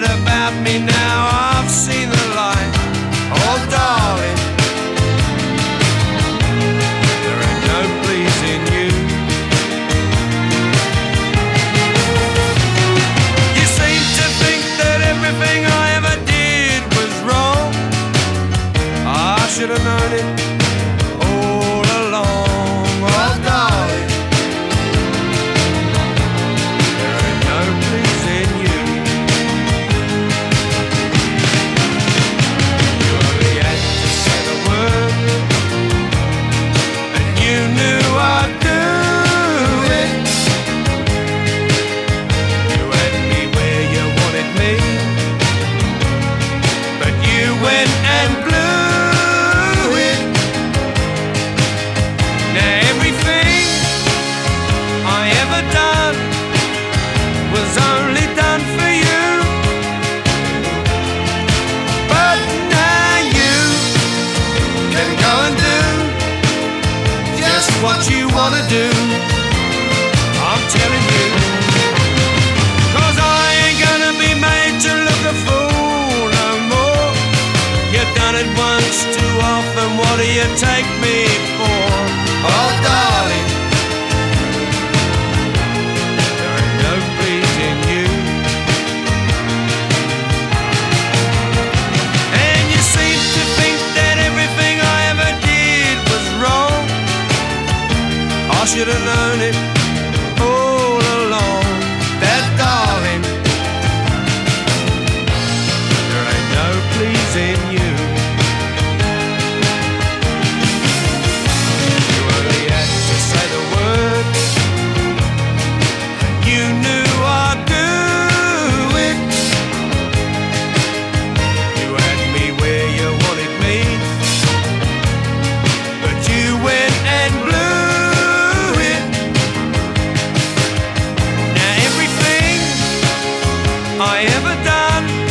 bit about me now I've seen the light. Oh, darling, there ain't no pleasing you. You seem to think that everything I ever did was wrong. I should have known it. What you wanna do, I'm telling you, 'cause I ain't gonna be made to look a fool no more. You've done it once too often, what do you take me for? Oh, darling, there ain't no pleasing you. And you seem to think that everything I ever did was wrong. I should have known it all along. That, darling, there ain't no pleasing you. You only had to say the word, and you knew I'd do it. You had me where you wanted me, but you went and blew. I ever done